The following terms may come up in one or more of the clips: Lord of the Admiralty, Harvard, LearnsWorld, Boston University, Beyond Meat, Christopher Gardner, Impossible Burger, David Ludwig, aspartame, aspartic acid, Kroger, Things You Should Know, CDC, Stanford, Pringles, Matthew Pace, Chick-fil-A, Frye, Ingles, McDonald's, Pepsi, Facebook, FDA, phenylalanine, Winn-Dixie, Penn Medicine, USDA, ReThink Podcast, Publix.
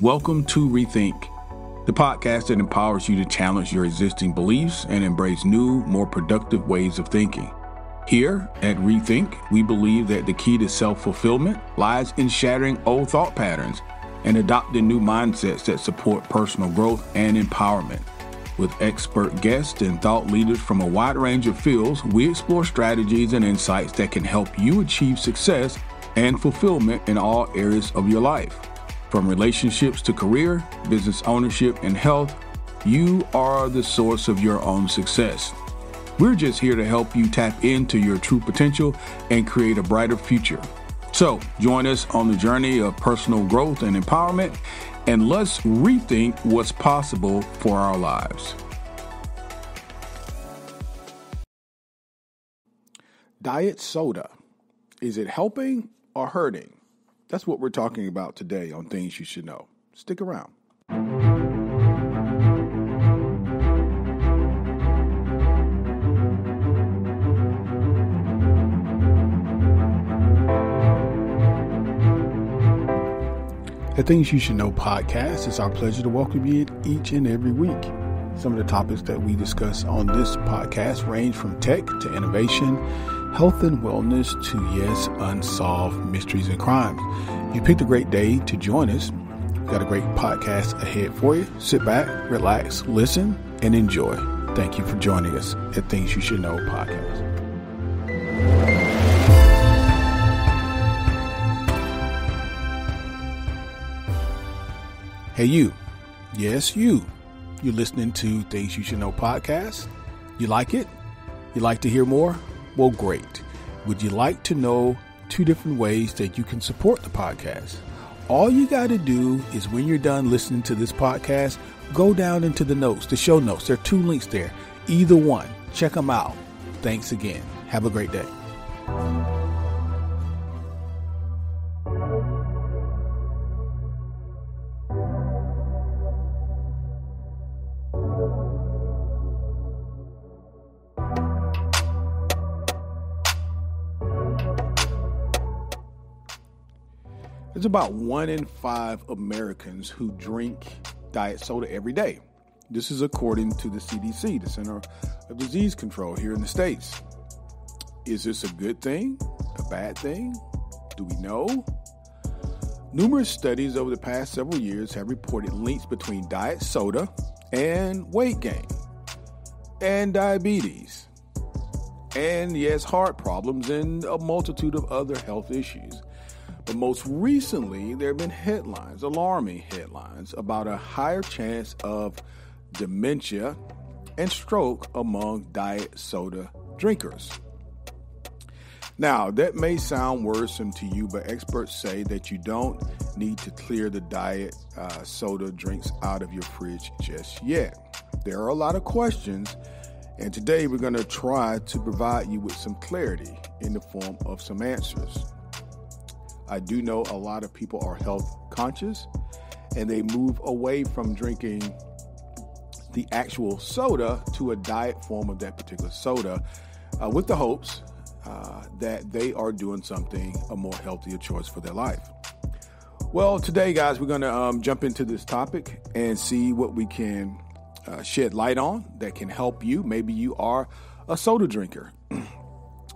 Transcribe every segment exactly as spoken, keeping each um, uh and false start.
Welcome to Rethink, the podcast that empowers you to challenge your existing beliefs and embrace new, more productive ways of thinking. Here at Rethink, we believe that the key to self-fulfillment lies in shattering old thought patterns and adopting new mindsets that support personal growth and empowerment. With expert guests and thought leaders from a wide range of fields, we explore strategies and insights that can help you achieve success and fulfillment in all areas of your life. From relationships to career, business ownership, and health, you are the source of your own success. We're just here to help you tap into your true potential and create a brighter future. So join us on the journey of personal growth and empowerment, and let's rethink what's possible for our lives. Diet soda. Is it helping or hurting? That's what we're talking about today on Things You Should Know. Stick around. The Things You Should Know podcast, it's our pleasure to welcome you in each and every week. Some of the topics that we discuss on this podcast range from tech to innovation, health and wellness to, yes, unsolved mysteries and crimes. You picked a great day to join us. We've got a great podcast ahead for you. Sit back, relax, listen, and enjoy. Thank you for joining us at Things You Should Know podcast. Hey, you. Yes, you. You're listening to Things You Should Know podcast. You like it? You like to hear more? Well, great. Would you like to know two different ways that you can support the podcast? All you got to do is, when you're done listening to this podcast, go down into the notes, the show notes. There are two links there. Either one. Check them out. Thanks again. Have a great day. There's about one in five Americans who drink diet soda every day. This is according to the C D C, the Center of Disease Control here in the States. Is this a good thing? A bad thing? Do we know? Numerous studies over the past several years have reported links between diet soda and weight gain, and diabetes, and yes, heart problems, and a multitude of other health issues. But most recently, there have been headlines, alarming headlines, about a higher chance of dementia and stroke among diet soda drinkers. Now, that may sound worrisome to you, but experts say that you don't need to clear the diet uh, soda drinks out of your fridge just yet. There are a lot of questions, and today we're going to try to provide you with some clarity in the form of some answers. I do know a lot of people are health conscious and they move away from drinking the actual soda to a diet form of that particular soda uh, with the hopes uh, that they are doing something, a more healthier choice for their life. Well, today, guys, we're going to um, jump into this topic and see what we can uh, shed light on that can help you. Maybe you are a soda drinker.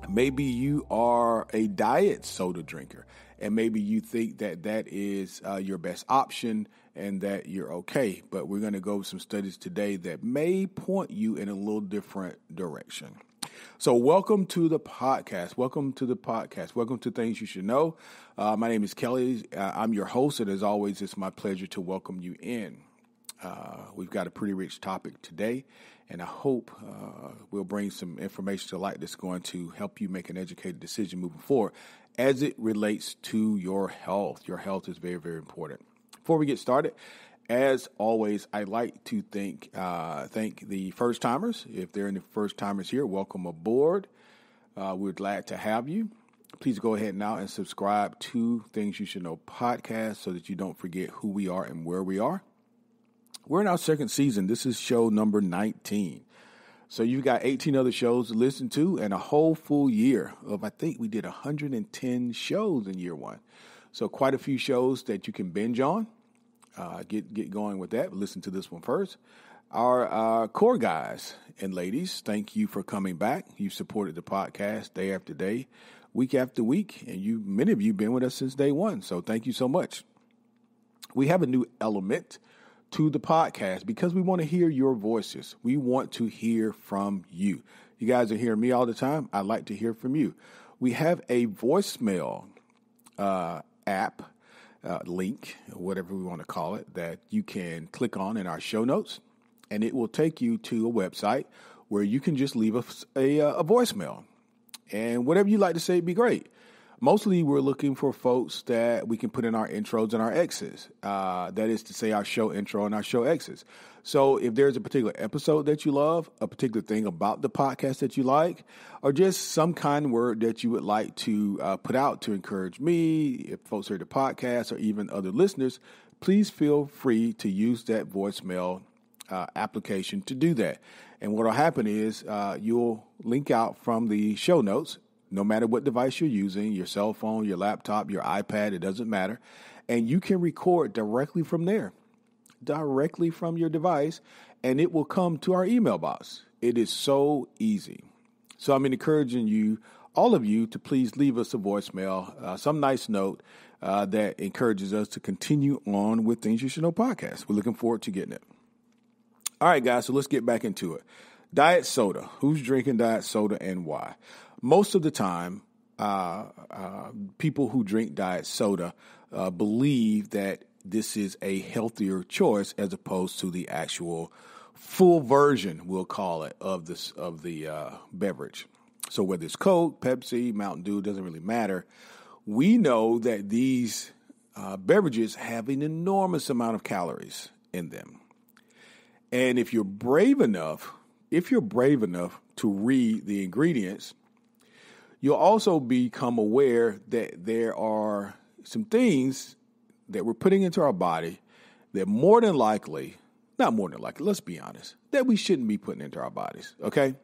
Maybe you are a diet soda drinker, and maybe you think that that is uh, your best option and that you're okay. But we're going to go over some studies today that may point you in a little different direction. So welcome to the podcast. Welcome to the podcast. Welcome to Things You Should Know. Uh, my name is Kelly. Uh, I'm your host, and as always, it's my pleasure to welcome you in. Uh, we've got a pretty rich topic today, and I hope uh, we'll bring some information to light that's going to help you make an educated decision moving forward as it relates to your health. Your health is very, very important. Before we get started, as always, I'd like to thank, uh, thank the first timers. If there are any first timers here, welcome aboard. Uh, we're glad to have you. Please go ahead now and subscribe to Things You Should Know podcast so that you don't forget who we are and where we are. We're in our second season. This is show number nineteen. So you've got eighteen other shows to listen to and a whole full year of, I think we did one hundred ten shows in year one. So quite a few shows that you can binge on. uh, get get going with that. Listen to this one first. Our uh, core guys and ladies, thank you for coming back. You've supported the podcast day after day, week after week, and you many of you been with us since day one. So thank you so much. We have a new element to the podcast because we want to hear your voices. We want to hear from you. You guys are hearing me all the time. I'd like to hear from you. We have a voicemail uh, app, uh, link, whatever we want to call it, that you can click on in our show notes, and it will take you to a website where you can just leave a, a, a voicemail. And whatever you'd like to say would be great. Mostly we're looking for folks that we can put in our intros and our exits. Uh, that is to say our show intro and our show exits. So if there's a particular episode that you love, a particular thing about the podcast that you like, or just some kind word that you would like to uh, put out to encourage me, if folks heard the podcast or even other listeners, please feel free to use that voicemail uh, application to do that. And what will happen is uh, you'll link out from the show notes. No matter what device you're using, your cell phone, your laptop, your iPad, it doesn't matter. And you can record directly from there, directly from your device, and it will come to our email box. It is so easy. So I'm encouraging you, all of you, to please leave us a voicemail, uh, some nice note uh, that encourages us to continue on with Things You Should Know podcast. We're looking forward to getting it. All right, guys, so let's get back into it. Diet soda. Who's drinking diet soda and why? Most of the time, uh, uh, people who drink diet soda uh, believe that this is a healthier choice as opposed to the actual full version, we'll call it, of this of the uh, beverage. So whether it's Coke, Pepsi, Mountain Dew, doesn't really matter. We know that these uh, beverages have an enormous amount of calories in them, and if you're brave enough, if you're brave enough to read the ingredients, you'll also become aware that there are some things that we're putting into our body that more than likely, not more than likely, let's be honest, that we shouldn't be putting into our bodies, okay?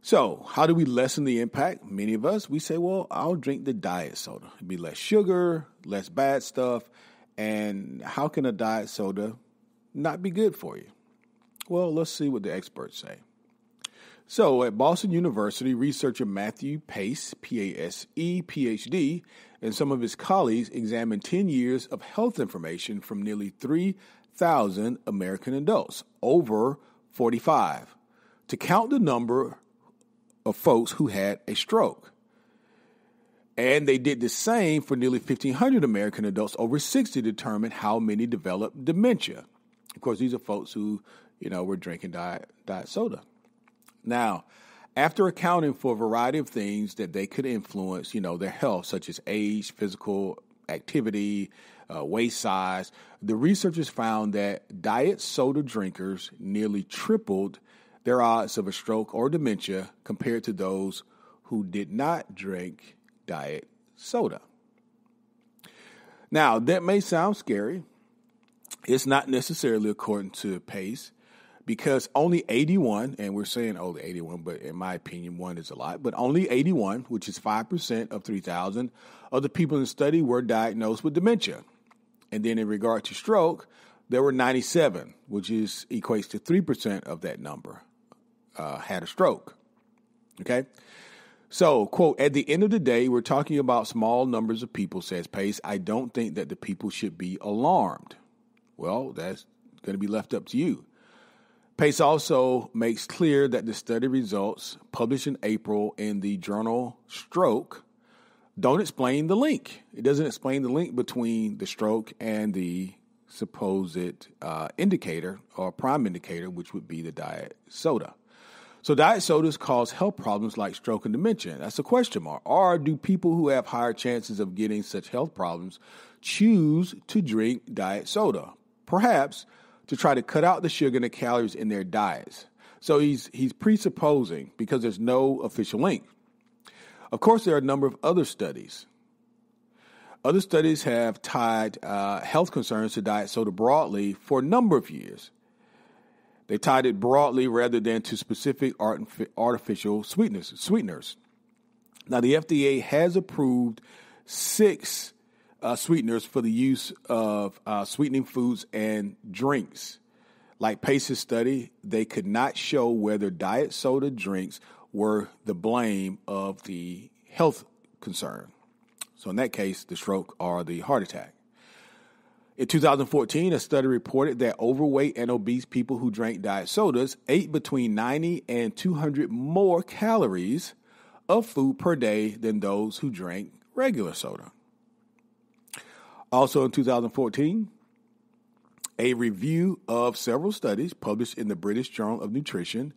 So how do we lessen the impact? Many of us, we say, well, I'll drink the diet soda. It'll be less sugar, less bad stuff. And how can a diet soda not be good for you? Well, let's see what the experts say. So at Boston University, researcher Matthew Pace, P A S E, P H D, and some of his colleagues examined ten years of health information from nearly three thousand American adults over forty-five to count the number of folks who had a stroke. And they did the same for nearly fifteen hundred American adults over sixty to determine how many developed dementia. Of course, these are folks who, you know, were drinking diet, diet soda. Now, after accounting for a variety of things that they could influence, you know, their health, such as age, physical activity, uh, waist size, the researchers found that diet soda drinkers nearly tripled their odds of a stroke or dementia compared to those who did not drink diet soda. Now, that may sound scary. It's not necessarily according to Pace. Because only eighty-one, and we're saying only eighty-one, but in my opinion, one is a lot, but only eighty-one, which is five percent of three thousand, of the people in the study were diagnosed with dementia. And then in regard to stroke, there were ninety-seven, which is equates to three percent of that number, uh, had a stroke. Okay? So, quote, at the end of the day, we're talking about small numbers of people, says Pace. I don't think that the people should be alarmed. Well, that's going to be left up to you. Pace also makes clear that the study results published in April in the journal Stroke don't explain the link. It doesn't explain the link between the stroke and the supposed uh, indicator or prime indicator, which would be the diet soda. So diet sodas cause health problems like stroke and dementia. That's a question mark. Or do people who have higher chances of getting such health problems choose to drink diet soda? Perhaps to try to cut out the sugar and the calories in their diets. So he's he's presupposing because there's no official link. Of course, there are a number of other studies. Other studies have tied uh, health concerns to diet soda broadly for a number of years. They tied it broadly rather than to specific art, artificial sweeteners. sweeteners. Now, the F D A has approved six uh, sweeteners for the use of uh, sweetening foods and drinks. Like Pace's study, they could not show whether diet soda drinks were the blame of the health concern. So in that case, the stroke or the heart attack. In two thousand fourteen, a study reported that overweight and obese people who drank diet sodas ate between ninety and two hundred more calories of food per day than those who drank regular soda. Also in two thousand fourteen, a review of several studies published in the British Journal of Nutrition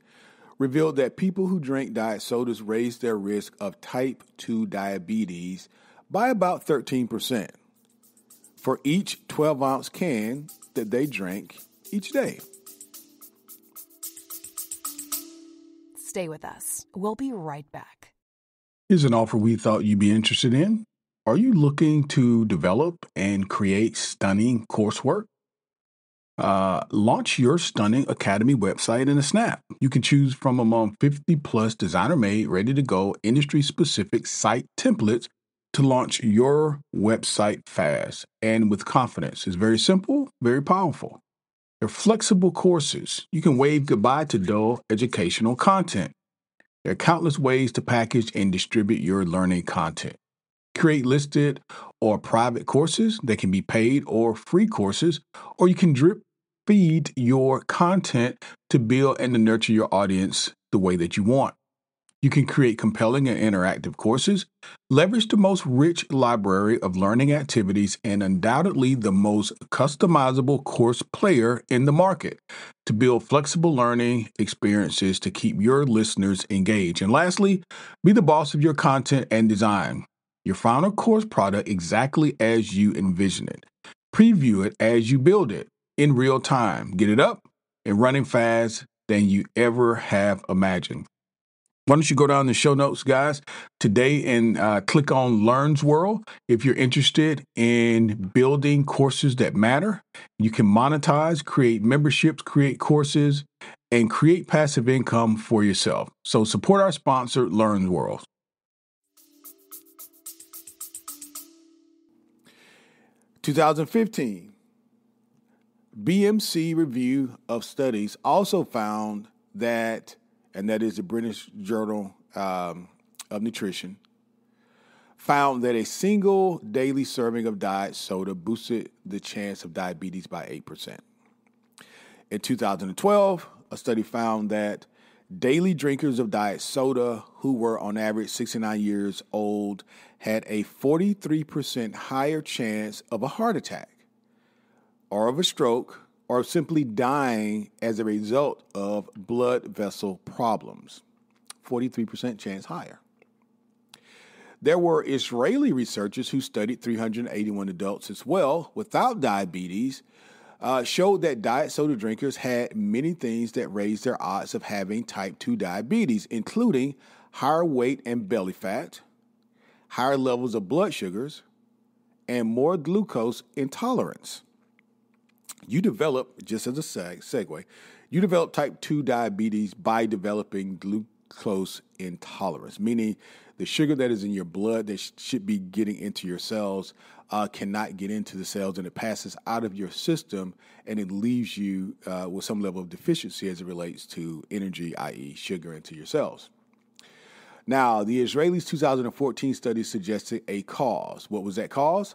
revealed that people who drank diet sodas raised their risk of type two diabetes by about thirteen percent. For each twelve-ounce can that they drank each day. Stay with us. We'll be right back. Here's an offer we thought you'd be interested in. Are you looking to develop and create stunning coursework? Uh, launch your Stunning Academy website in a snap. You can choose from among fifty-plus designer-made, ready-to-go, industry-specific site templates to launch your website fast and with confidence. It's very simple, very powerful. They're flexible courses. You can wave goodbye to dull educational content. There are countless ways to package and distribute your learning content. Create listed or private courses that can be paid or free courses, or you can drip feed your content to build and to nurture your audience the way that you want. You can create compelling and interactive courses, leverage the most rich library of learning activities, and undoubtedly the most customizable course player in the market to build flexible learning experiences to keep your listeners engaged. And lastly, be the boss of your content and design your final course product exactly as you envision it. Preview it as you build it in real time. Get it up and running fast than you ever have imagined. Why don't you go down the show notes, guys, today and uh, click on LearnsWorld. If you're interested in building courses that matter, you can monetize, create memberships, create courses, and create passive income for yourself. So support our sponsor, LearnsWorld. twenty fifteen, B M C review of studies also found that, and that is the British Journal um, of Nutrition, found that a single daily serving of diet soda boosted the chance of diabetes by eight percent. In two thousand twelve, a study found that daily drinkers of diet soda who were on average sixty-nine years old had a forty-three percent higher chance of a heart attack or of a stroke, or simply dying as a result of blood vessel problems. forty-three percent chance higher. There were Israeli researchers who studied three hundred eighty-one adults as well without diabetes, uh, showed that diet soda drinkers had many things that raised their odds of having type two diabetes, including higher weight and belly fat, higher levels of blood sugars, and more glucose intolerance. You develop, just as a seg- segue, you develop type two diabetes by developing glucose intolerance, meaning the sugar that is in your blood that sh- should be getting into your cells uh, cannot get into the cells, and it passes out of your system, and it leaves you uh, with some level of deficiency as it relates to energy, that is sugar, into your cells. Now, the Israelis' two thousand fourteen study suggested a cause. What was that cause?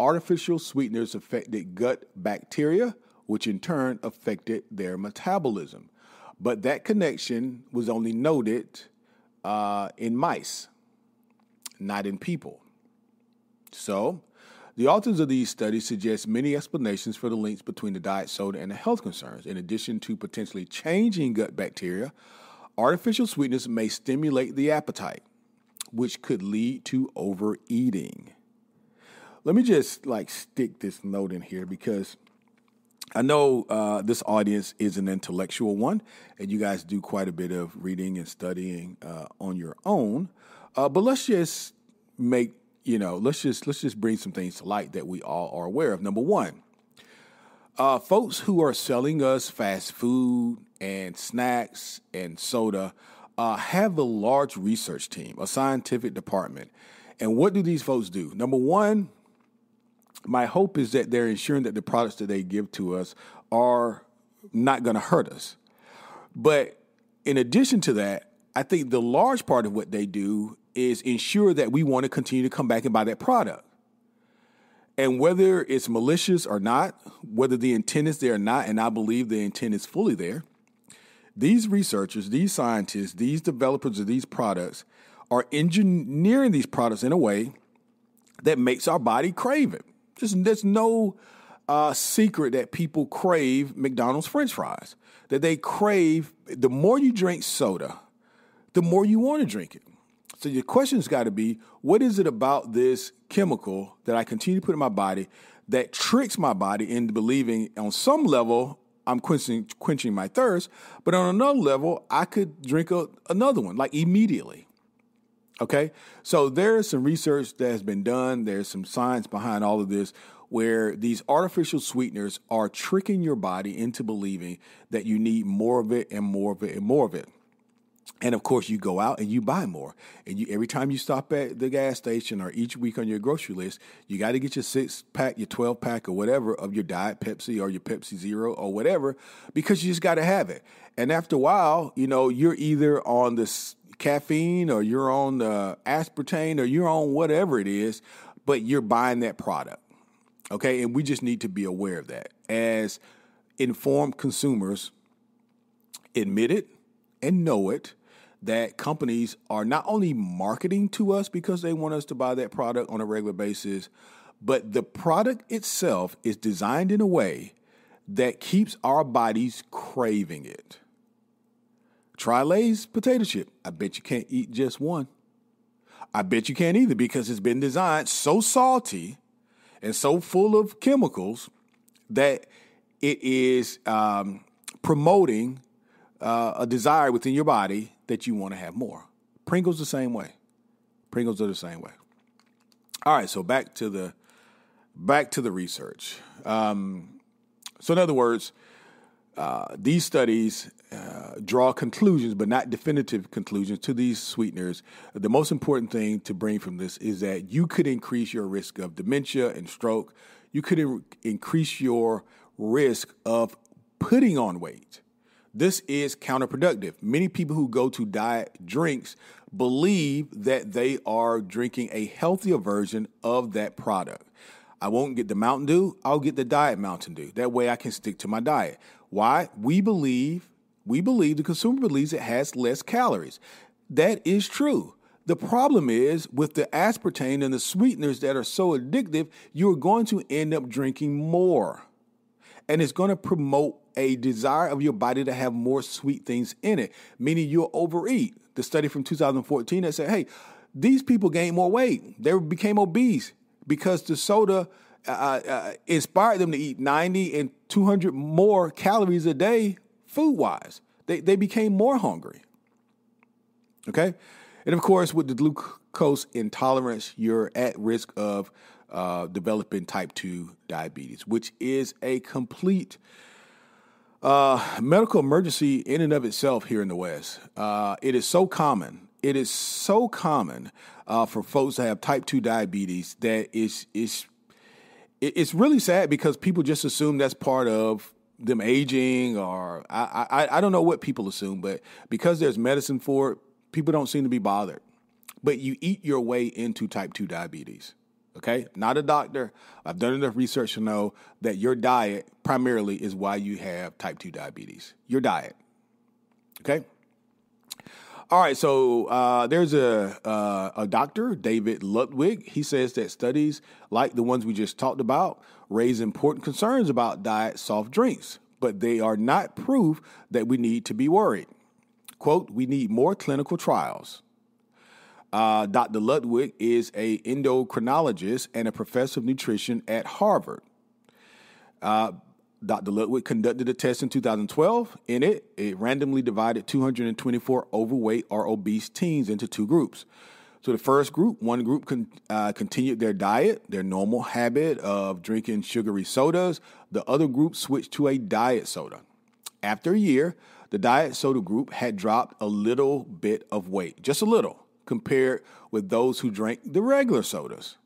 Artificial sweeteners affected gut bacteria, which in turn affected their metabolism. But that connection was only noted uh, in mice, not in people. So the authors of these studies suggest many explanations for the links between the diet soda and the health concerns. In addition to potentially changing gut bacteria, artificial sweeteners may stimulate the appetite, which could lead to overeating. Let me just like stick this note in here because I know uh, this audience is an intellectual one, and you guys do quite a bit of reading and studying uh, on your own. Uh, but let's just make you know, let's just let's just bring some things to light that we all are aware of. Number one, uh, folks who are selling us fast food and snacks and soda uh, have a large research team, a scientific department, and what do these folks do? Number one, my hope is that they're ensuring that the products that they give to us are not going to hurt us. But in addition to that, I think the large part of what they do is ensure that we want to continue to come back and buy that product. And whether it's malicious or not, whether the intent is there or not, and I believe the intent is fully there, these researchers, these scientists, these developers of these products are engineering these products in a way that makes our body crave it. Just, there's no uh, secret that people crave McDonald's French fries, that they crave, the more you drink soda, the more you want to drink it. So your question's got to be, what is it about this chemical that I continue to put in my body that tricks my body into believing on some level I'm quenching, quenching my thirst, but on another level, I could drink a, another one, like immediately, okay? So there is some research that has been done. There's some science behind all of this where these artificial sweeteners are tricking your body into believing that you need more of it and more of it and more of it. And, of course, you go out and you buy more. And you, every time you stop at the gas station or each week on your grocery list, you got to get your six-pack, your twelve-pack or whatever of your Diet Pepsi or your Pepsi Zero or whatever because you just got to have it. And after a while, you know, you're either on this caffeine or you're on the aspartame or you're on whatever it is, but you're buying that product, okay? And we just need to be aware of that. As informed consumers, admit it and know it, that companies are not only marketing to us because they want us to buy that product on a regular basis, but the product itself is designed in a way that keeps our bodies craving it. Try Lay's potato chip. I bet you can't eat just one. I bet you can't either because it's been designed so salty and so full of chemicals that it is um, promoting uh, a desire within your body that you want to have more. Pringles the same way. Pringles are the same way. All right, so back to the back to the research. Um, so in other words, uh, these studies uh, draw conclusions, but not definitive conclusions to these sweeteners. The most important thing to bring from this is that you could increase your risk of dementia and stroke. You could in- increase your risk of putting on weight. This is counterproductive. Many people who go to diet drinks believe that they are drinking a healthier version of that product. I won't get the Mountain Dew. I'll get the Diet Mountain Dew. That way I can stick to my diet. Why? We believe, we believe the consumer believes it has less calories. That is true. The problem is with the aspartame and the sweeteners that are so addictive, you're going to end up drinking more. And it's going to promote a desire of your body to have more sweet things in it, meaning you'll overeat. The study from two thousand fourteen that said, hey, these people gained more weight. They became obese because the soda uh, uh, inspired them to eat ninety and two hundred more calories a day food-wise. They, they became more hungry, okay? And, of course, with the glucose intolerance, you're at risk of uh, developing type two diabetes, which is a complete Uh, medical emergency in and of itself here in the West. Uh, it is so common. It is so common uh, for folks to have type two diabetes that it's, it's, it's really sad because people just assume that's part of them aging or I, I, I don't know what people assume, but because there's medicine for it, people don't seem to be bothered. But you eat your way into type two diabetes. Okay, not a doctor. I've done enough research to know that your diet primarily is why you have type two diabetes. Your diet. Okay. All right. So uh, there's a uh, a doctor, David Ludwig. He says that studies like the ones we just talked about raise important concerns about diet soft drinks, but they are not proof that we need to be worried. Quote, we need more clinical trials. Uh, Doctor Ludwig is an endocrinologist and a professor of nutrition at Harvard. Uh, Doctor Ludwig conducted a test in two thousand twelve. In it, it randomly divided two hundred twenty-four overweight or obese teens into two groups. So the first group, one group con- uh, continued their diet, their normal habit of drinking sugary sodas. The other group switched to a diet soda. After a year, the diet soda group had dropped a little bit of weight, just a little, compared with those who drank the regular sodas.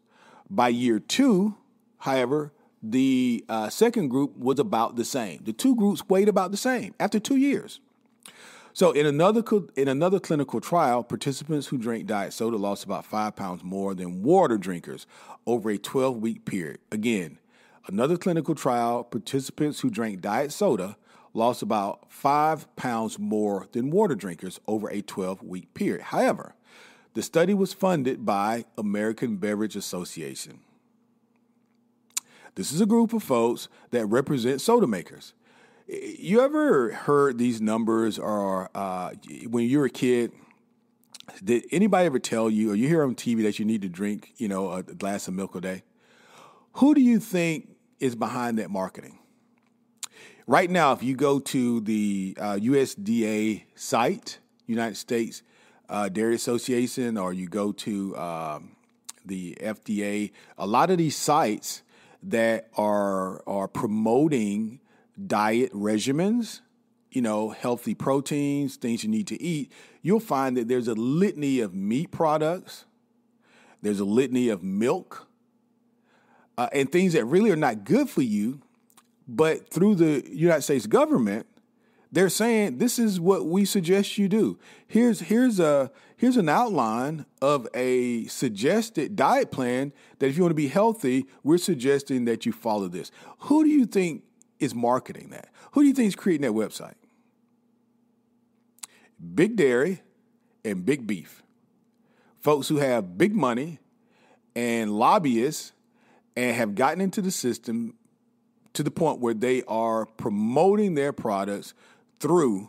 By year two, However, the uh, second group was about the same. The two groups weighed about the same after two years. So in another in another clinical trial, participants who drank diet soda lost about five pounds more than water drinkers over a twelve-week period. Again, another clinical trial, participants who drank diet soda lost about five pounds more than water drinkers over a twelve-week period. However, the study was funded by American Beverage Association. This is a group of folks that represent soda makers. You ever heard these numbers, or uh, when you were a kid, did anybody ever tell you, or you hear on T V, that you need to drink, you know, a glass of milk a day? Who do you think is behind that marketing? Right now, if you go to the uh, U S D A site, United States uh, Dairy Association, or you go to um, the F D A, a lot of these sites that are are promoting diet regimens, you know, healthy proteins, things you need to eat, you'll find that there's a litany of meat products, there's a litany of milk, uh, and things that really are not good for you. But through the United States government, they're saying this is what we suggest you do. Here's here's a here's an outline of a suggested diet plan that if you want to be healthy, we're suggesting that you follow this. Who do you think is marketing that? Who do you think is creating that website? Big dairy and big beef. Folks who have big money and lobbyists and have gotten into the system to the point where they are promoting their products through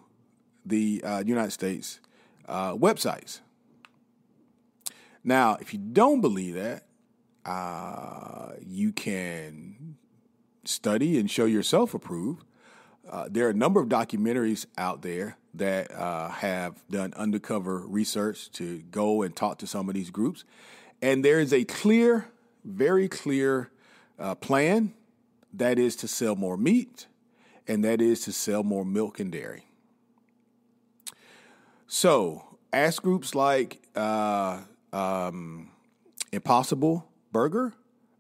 the uh, United States uh, websites. Now, if you don't believe that, uh, you can study and show yourself approved. Uh, there are a number of documentaries out there that uh, have done undercover research to go and talk to some of these groups. And there is a clear, very clear uh, plan that is to sell more meat, and that is to sell more milk and dairy. So ask groups like uh, um, Impossible Burger,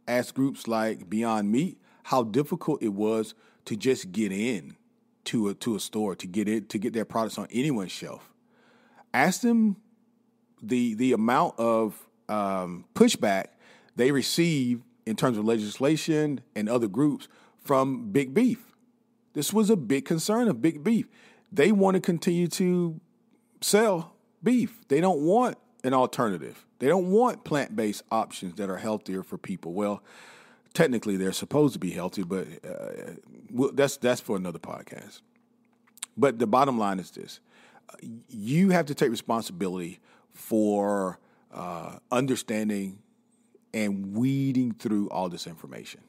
ask groups like Beyond Meat, how difficult it was to just get in to a, to a store, to get it, to get their products on anyone's shelf. Ask them the the amount of um, pushback they receive in terms of legislation and other groups from big beef. This was a big concern of big beef. They want to continue to sell beef. They don't want an alternative. They don't want plant-based options that are healthier for people. Well, technically, they're supposed to be healthy, but uh, well, that's that's for another podcast. But the bottom line is this. You have to take responsibility for uh, understanding and weeding through all this information.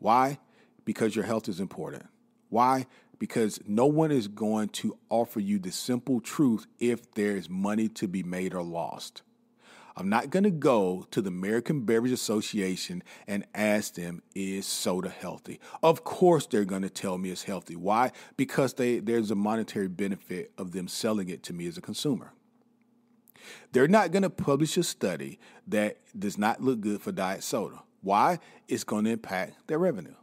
Why? Because your health is important. Why? Because no one is going to offer you the simple truth if there's money to be made or lost. I'm not going to go to the American Beverage Association and ask them, is soda healthy? Of course they're going to tell me it's healthy. Why? Because they, there's a monetary benefit of them selling it to me as a consumer. They're not going to publish a study that does not look good for diet soda. Why? It's going to impact their revenue.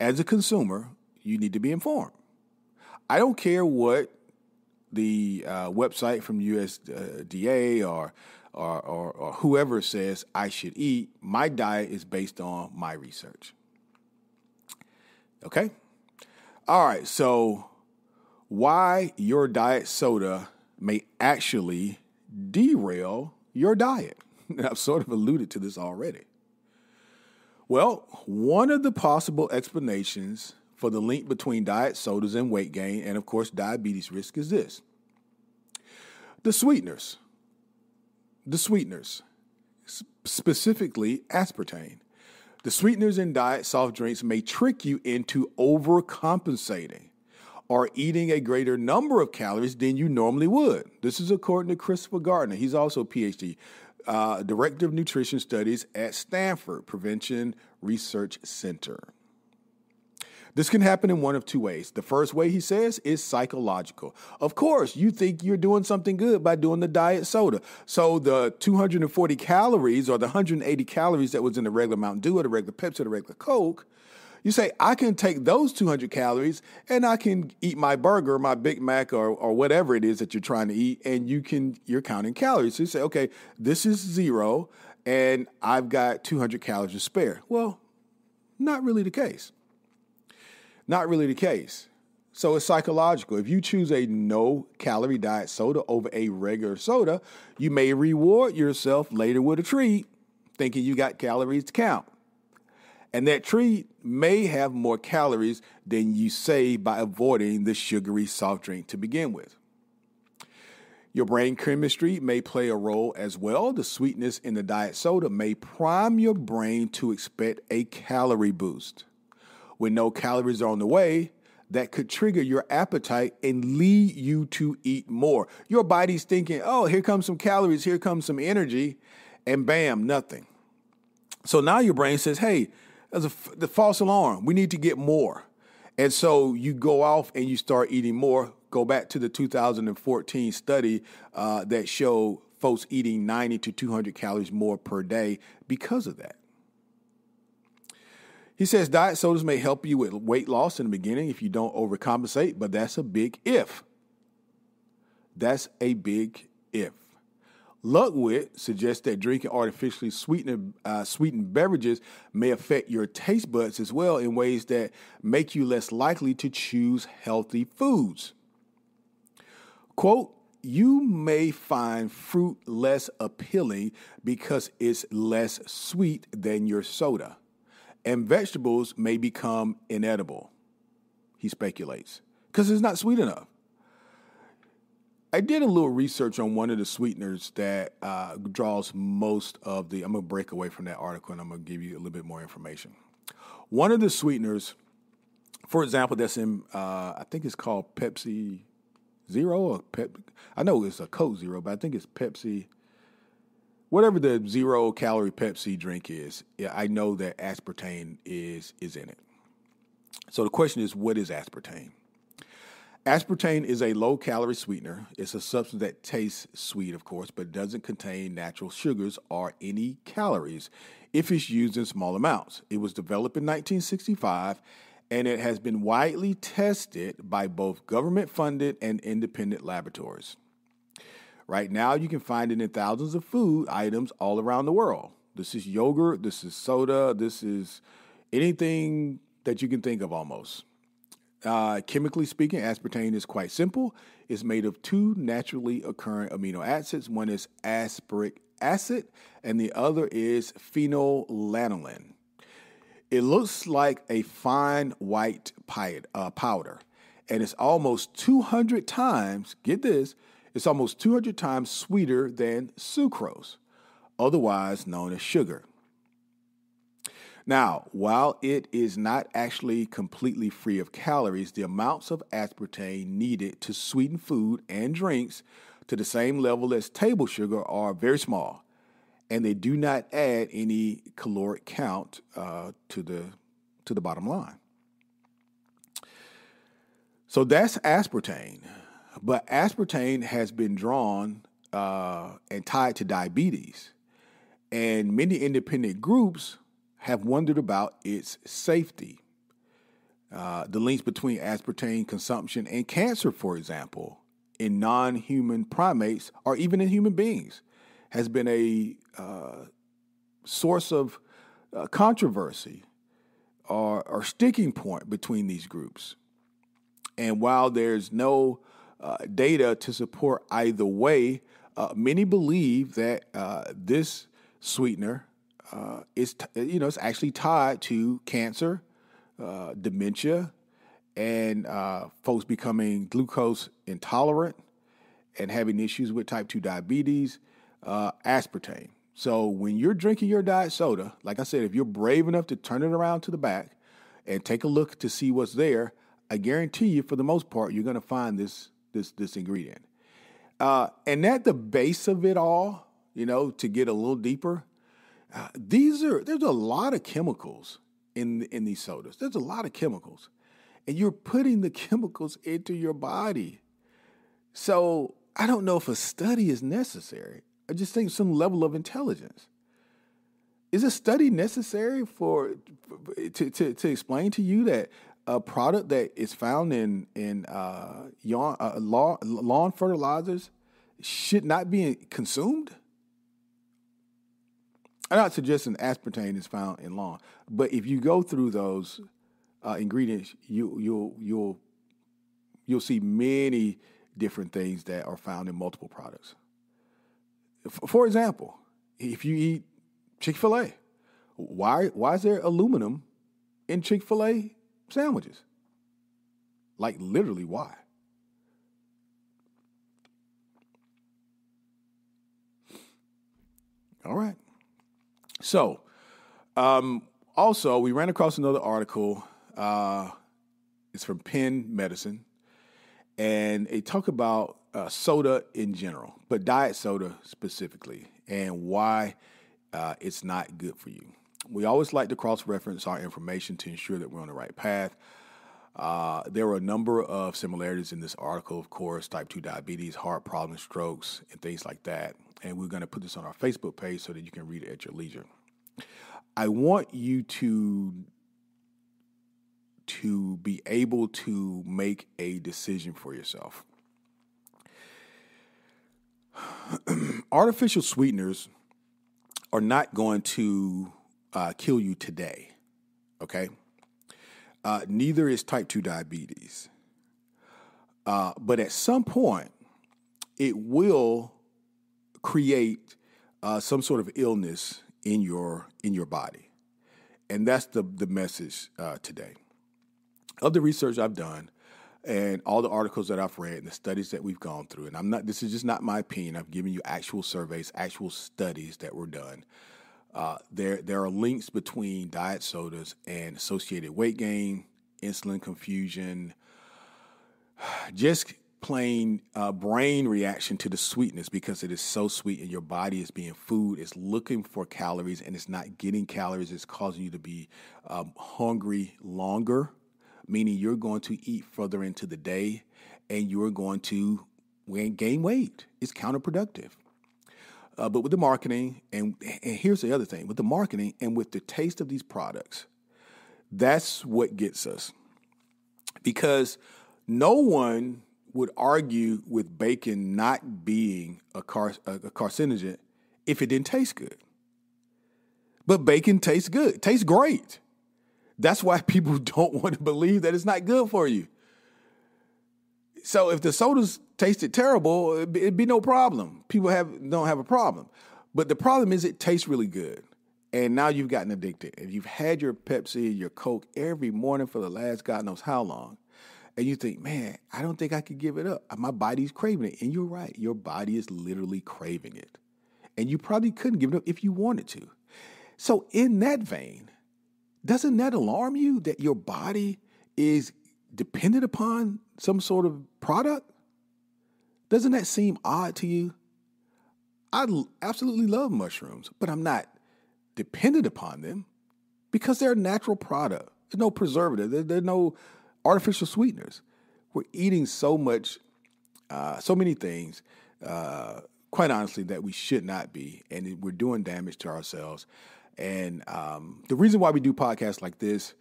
As a consumer, you need to be informed. I don't care what the uh, website from U S D A or, or, or, or whoever says I should eat. My diet is based on my research. Okay? All right, so why your diet soda may actually derail your diet. I've sort of alluded to this already. Well, one of the possible explanations for the link between diet sodas and weight gain and, of course, diabetes risk is this. The sweeteners, the sweeteners, specifically aspartame. The sweeteners in diet soft drinks may trick you into overcompensating or eating a greater number of calories than you normally would. This is according to Christopher Gardner. He's also a P H D, uh, Director of Nutrition Studies at Stanford Prevention Research Center. This can happen in one of two ways. The first way, he says, is psychological. Of course, you think you're doing something good by doing the diet soda. So the two hundred forty calories or the one hundred eighty calories that was in the regular Mountain Dew or the regular Pepsi or the regular Coke, you say, I can take those two hundred calories and I can eat my burger, my Big Mac, or, or whatever it is that you're trying to eat, and you can, you're counting calories. So you say, okay, this is zero, and I've got two hundred calories to spare. Well, not really the case. Not really the case. So it's psychological. If you choose a no-calorie diet soda over a regular soda, you may reward yourself later with a treat, thinking you got calories to count. And that treat may have more calories than you save by avoiding the sugary soft drink to begin with. Your brain chemistry may play a role as well. The sweetness in the diet soda may prime your brain to expect a calorie boost. When no calories are on the way, that could trigger your appetite and lead you to eat more. Your body's thinking, oh, here comes some calories, here comes some energy, and bam, nothing. So now your brain says, hey, as a the false alarm, we need to get more. And so you go off and you start eating more. Go back to the two thousand fourteen study uh, that showed folks eating ninety to two hundred calories more per day because of that. He says diet sodas may help you with weight loss in the beginning if you don't overcompensate, but that's a big if. That's a big if. Ludwig suggests that drinking artificially sweetened, uh, sweetened beverages may affect your taste buds as well in ways that make you less likely to choose healthy foods. Quote, you may find fruit less appealing because it's less sweet than your soda, and vegetables may become inedible, he speculates, because it's not sweet enough. I did a little research on one of the sweeteners that uh, draws most of the, I'm going to break away from that article and I'm going to give you a little bit more information. One of the sweeteners, for example, that's in, uh, I think it's called Pepsi Zero or Pep. I know it's a Coke Zero, but I think it's Pepsi, whatever the zero calorie Pepsi drink is. Yeah, I know that aspartame is, is in it. So the question is, what is aspartame? Aspartame is a low-calorie sweetener. It's a substance that tastes sweet, of course, but doesn't contain natural sugars or any calories if it's used in small amounts. It was developed in nineteen sixty-five, and it has been widely tested by both government-funded and independent laboratories. Right now, you can find it in thousands of food items all around the world. This is yogurt, this is soda, this is anything that you can think of almost. Uh, chemically speaking, aspartame is quite simple. It's made of two naturally occurring amino acids. One is aspartic acid, and the other is phenylalanine. It looks like a fine white powder, and it's almost two hundred times, get this, it's almost two hundred times sweeter than sucrose, otherwise known as sugar. Now, while it is not actually completely free of calories, the amounts of aspartame needed to sweeten food and drinks to the same level as table sugar are very small, and they do not add any caloric count uh, to the to the bottom line. So that's aspartame, but aspartame has been drawn uh, and tied to diabetes, and many independent groups have wondered about its safety. Uh, the links between aspartame consumption and cancer, for example, in non-human primates or even in human beings, has been a uh, source of uh, controversy or, or sticking point between these groups. And while there's no uh, data to support either way, uh, many believe that uh, this sweetener Uh, it's, t- you know, it's actually tied to cancer, uh, dementia, and uh, folks becoming glucose intolerant and having issues with type two diabetes, uh, aspartame. So when you're drinking your diet soda, like I said, if you're brave enough to turn it around to the back and take a look to see what's there, I guarantee you, for the most part, you're going to find this, this, this ingredient. Uh, and at the base of it all, you know, to get a little deeper, Uh, these are, there's a lot of chemicals in in these sodas. There's a lot of chemicals. and you're putting the chemicals into your body. So I don't know if a study is necessary. I just think some level of intelligence. Is a study necessary for to to, to explain to you that a product that is found in in uh, yawn, uh, lawn, lawn fertilizers should not be consumed? I'm not suggesting aspartame is found in lawn, but if you go through those uh, ingredients, you you'll you'll you'll see many different things that are found in multiple products. For example, if you eat Chick-fil-A, why why is there aluminum in Chick-fil-A sandwiches? Like, literally, why? All right. So, um, also, we ran across another article. Uh, it's from Penn Medicine, and they talk about uh, soda in general, but diet soda specifically, and why Uh, it's not good for you. We always like to cross-reference our information to ensure that we're on the right path. Uh, there were a number of similarities in this article, of course, type two diabetes, heart problems, strokes, and things like that. And we're going to put this on our Facebook page so that you can read it at your leisure. I want you to, to be able to make a decision for yourself. Artificial sweeteners are not going to uh, kill you today, okay? Uh, neither is type two diabetes. Uh, but at some point, it will create uh, some sort of illness in your in your body. And that's the, the message uh, today. Of the research I've done and all the articles that I've read and the studies that we've gone through, and I'm not, this is just not my opinion. I've given you actual surveys, actual studies that were done. Uh, there, there are links between diet sodas and associated weight gain, insulin confusion, just plain uh, brain reaction to the sweetness because it is so sweet and your body is being food. It's looking for calories and it's not getting calories. It's causing you to be um, hungry longer, meaning you're going to eat further into the day and you're going to gain weight. It's counterproductive. Uh, but with the marketing, and, and here's the other thing, with the marketing and with the taste of these products, that's what gets us. Because no one would argue with bacon not being a, car, a carcinogen if it didn't taste good. But bacon tastes good, tastes great. That's why people don't want to believe that it's not good for you. So if the sodas tasted terrible, it'd be no problem. People have don't have a problem. But the problem is it tastes really good. And now you've gotten addicted. If you've had your Pepsi, your Coke every morning for the last God knows how long, and you think, man, I don't think I could give it up. My body's craving it. And you're right. Your body is literally craving it. And you probably couldn't give it up if you wanted to. So in that vein, doesn't that alarm you that your body is dependent upon some sort of product? Doesn't that seem odd to you? I absolutely love mushrooms, but I'm not dependent upon them because they're a natural product. There's no preservative. There, there are no artificial sweeteners. We're eating so much, uh, so many things, uh, quite honestly, that we should not be, and we're doing damage to ourselves. And um, the reason why we do podcasts like this,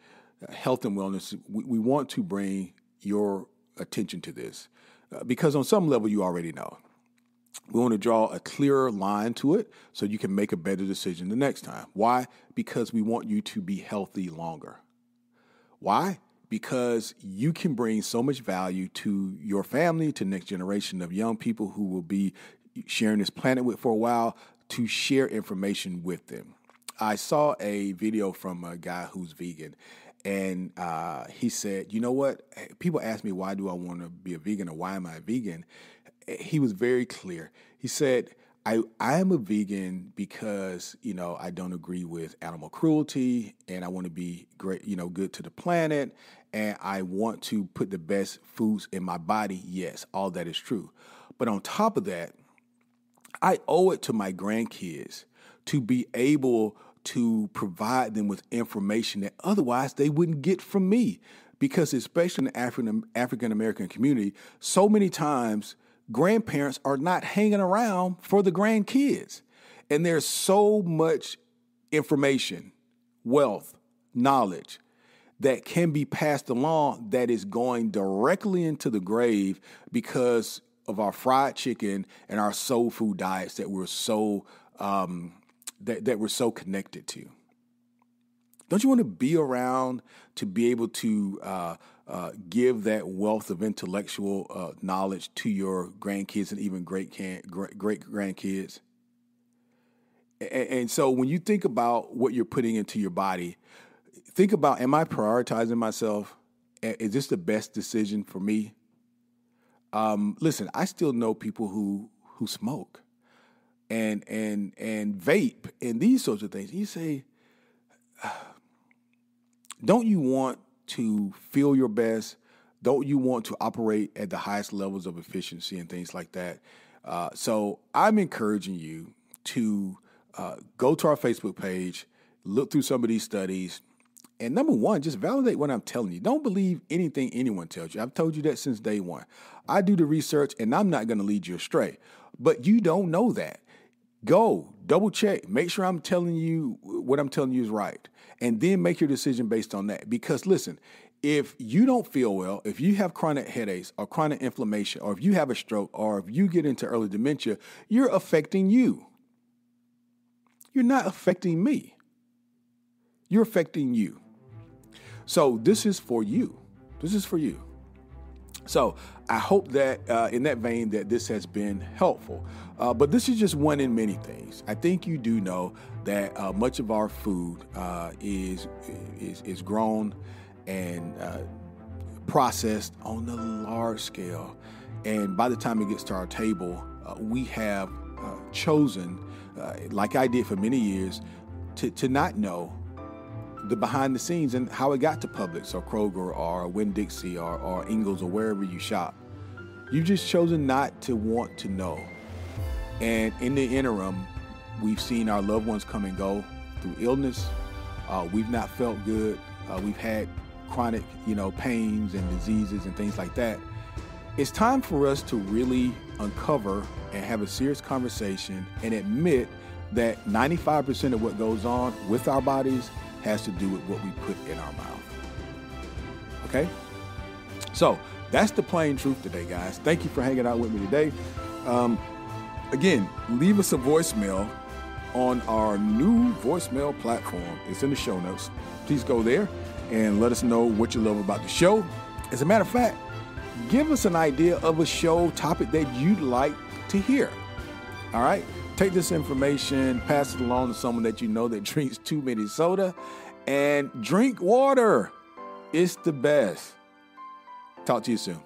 uh, health and wellness, we, we want to bring your attention to this uh, because on some level you already know. We want to draw a clearer line to it so you can make a better decision the next time. Why? Because we want you to be healthy longer. Why? Because you can bring so much value to your family, to the next generation of young people who will be sharing this planet with for a while, to share information with them. I saw a video from a guy who's vegan, and uh, he said, you know what? People ask me, why do I want to be a vegan or why am I a vegan? He was very clear. He said, I, I am a vegan because, you know, I don't agree with animal cruelty and I want to be great, you know, good to the planet. And I want to put the best foods in my body. Yes, all that is true. But on top of that, I owe it to my grandkids to be able to provide them with information that otherwise they wouldn't get from me because especially in the African African American community, so many times grandparents are not hanging around for the grandkids. And there's so much information, wealth, knowledge that can be passed along that is going directly into the grave because of our fried chicken and our soul food diets that we're so um, that, that we're so connected to. Don't you want to be around to be able to uh, uh, give that wealth of intellectual uh, knowledge to your grandkids and even great can, great, great grandkids? And, and so when you think about what you're putting into your body, think about, am I prioritizing myself? Is this the best decision for me? Um, listen, I still know people who who smoke and and and vape and these sorts of things. And you say, don't you want to feel your best? Don't you want to operate at the highest levels of efficiency and things like that? Uh, so I'm encouraging you to uh, go to our Facebook page, look through some of these studies, and number one, just validate what I'm telling you. Don't believe anything anyone tells you. I've told you that since day one. I do the research, and I'm not going to lead you astray. But you don't know that. Go, double check, make sure I'm telling you what I'm telling you is right, and then make your decision based on that. Because listen, if you don't feel well, if you have chronic headaches or chronic inflammation, or if you have a stroke, or if you get into early dementia, you're affecting you. You're not affecting me. You're affecting you. So this is for you. This is for you. So I hope that uh, in that vein that this has been helpful. Uh, but this is just one in many things. I think you do know that uh, much of our food uh, is, is, is grown and uh, processed on a large scale. And by the time it gets to our table, uh, we have uh, chosen, uh, like I did for many years, to, to not know the behind the scenes and how it got to Publix or Kroger or Winn-Dixie or, or Ingles or wherever you shop. You've just chosen not to want to know. And in the interim, we've seen our loved ones come and go through illness. Uh, we've not felt good. Uh, we've had chronic, you know, pains and diseases and things like that. It's time for us to really uncover and have a serious conversation and admit that ninety-five percent of what goes on with our bodies has to do with what we put in our mouth. Okay? So that's the plain truth today, guys. Thank you for hanging out with me today. Um, again, leave us a voicemail on our new voicemail platform. It's in the show notes. Please go there and let us know what you love about the show. As a matter of fact, give us an idea of a show topic that you'd like to hear. All right? Take this information, pass it along to someone that you know that drinks too many soda, and drink water. It's the best. Talk to you soon.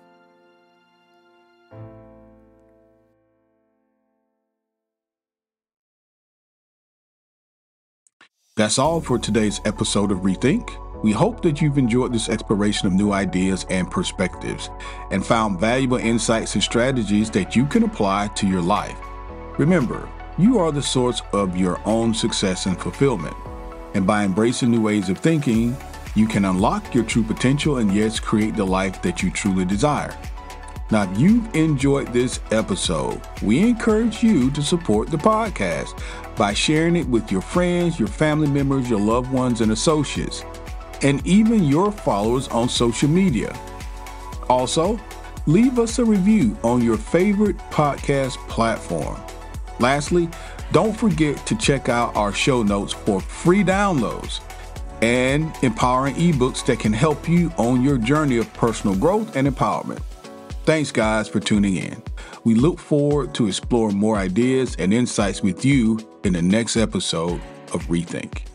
That's all for today's episode of Rethink. We hope that you've enjoyed this exploration of new ideas and perspectives and found valuable insights and strategies that you can apply to your life. Remember, you are the source of your own success and fulfillment. And by embracing new ways of thinking, you can unlock your true potential and yes, create the life that you truly desire. Now, if you've enjoyed this episode, we encourage you to support the podcast by sharing it with your friends, your family members, your loved ones and associates, and even your followers on social media. Also, leave us a review on your favorite podcast platform. Lastly, don't forget to check out our show notes for free downloads and empowering ebooks that can help you on your journey of personal growth and empowerment. Thanks, guys, for tuning in. We look forward to exploring more ideas and insights with you in the next episode of Rethink.